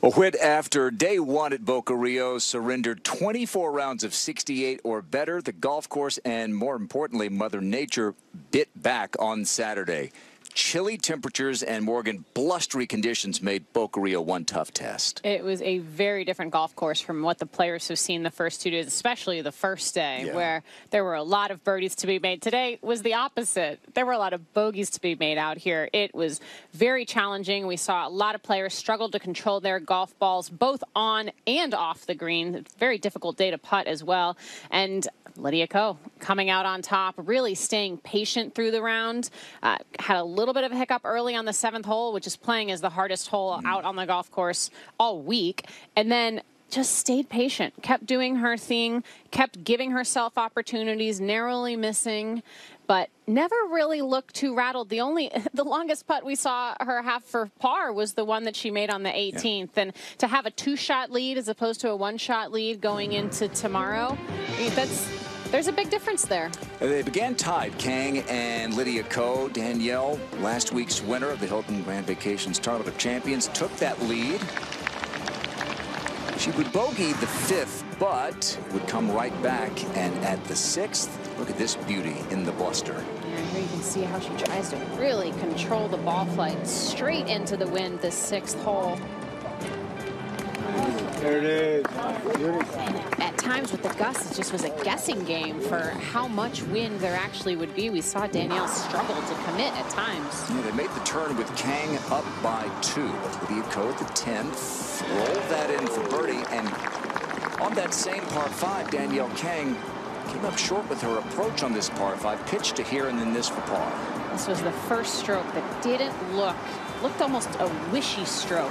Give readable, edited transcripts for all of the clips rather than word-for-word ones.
A win after day one at Boca Rio surrendered 24 rounds of 68 or better. The golf course and, more importantly, Mother Nature bit back on Saturday. Chilly temperatures and, Morgan, blustery conditions made Boca Rio one tough test. It was a very different golf course from what the players have seen the first 2 days, especially the first day, where there were a lot of birdies to be made. Today was the opposite. There were a lot of bogeys to be made out here. It was very challenging. We saw a lot of players struggle to control their golf balls, both on and off the green. It's a very difficult day to putt as well. And Lydia Ko coming out on top, really staying patient through the round. Had a little bit of a hiccup early on the 7th hole, which is playing as the hardest hole out on the golf course all week, and then just stayed patient, kept doing her thing, kept giving herself opportunities, narrowly missing, but never really looked too rattled. The longest putt we saw her have for par was the one that she made on the 18th, and to have a two-shot lead as opposed to a one-shot lead going into tomorrow, there's a big difference there. They began tied, Kang and Lydia Ko. Danielle, last week's winner of the Hilton Grand Vacations Tournament of Champions, took that lead. She would bogey the 5th, but would come right back. And at the 6th, look at this beauty in the bluster. Yeah, here you can see how she tries to really control the ball flight straight into the wind this 6th hole. There it is. At times with the gusts, it just was a guessing game for how much wind there actually would be. We saw Danielle struggle to commit at times. Yeah, they made the turn with Kang up by 2. Lydia Ko at the 10th. Rolled that in for birdie. And on that same par 5, Danielle Kang came up short with her approach on this par 5. Pitched to here and then this for par. This was the first stroke that didn't looked almost a wishy stroke.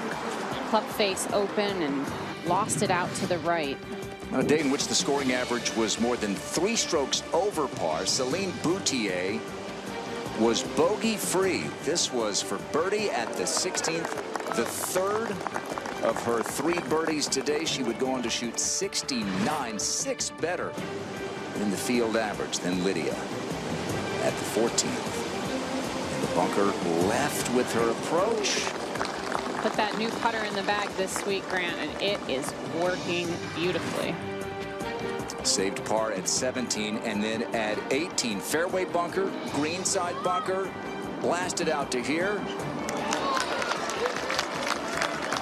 Club face open and lost it out to the right. On a day in which the scoring average was more than 3 strokes over par, Celine Boutier was bogey-free. This was for birdie at the 16th, the 3rd of her 3 birdies today. She would go on to shoot 69, 6 better than the field average than Lydia at the 14th. The bunker left with her approach. Put that new putter in the bag this week, Grant, and it is working beautifully. Saved par at 17, and then at 18, fairway bunker, greenside bunker, blasted out to here.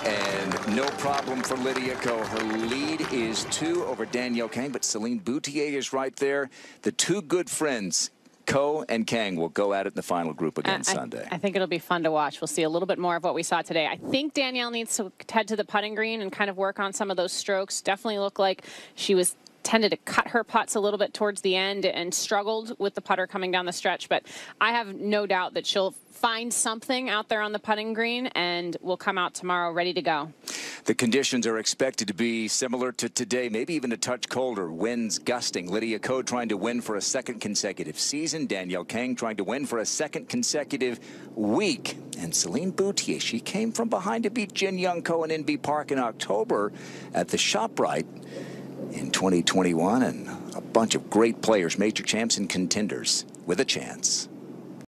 And no problem for Lydia Ko. Her lead is 2 over Danielle Kang, but Celine Boutier is right there. The two good friends, Ko and Kang, will go at it in the final group again Sunday. I think it'll be fun to watch. We'll see a little bit more of what we saw today. I think Danielle needs to head to the putting green and kind of work on some of those strokes. Definitely looked like she tended to cut her putts a little bit towards the end and struggled with the putter coming down the stretch. But I have no doubt that she'll find something out there on the putting green and will come out tomorrow ready to go. The conditions are expected to be similar to today, maybe even a touch colder. Winds gusting. Lydia Ko trying to win for a second consecutive season. Danielle Kang trying to win for a second consecutive week. And Celine Boutier, she came from behind to beat Jin Young Ko in NB Park in October at the ShopRite in 2021. And a bunch of great players, major champs and contenders with a chance.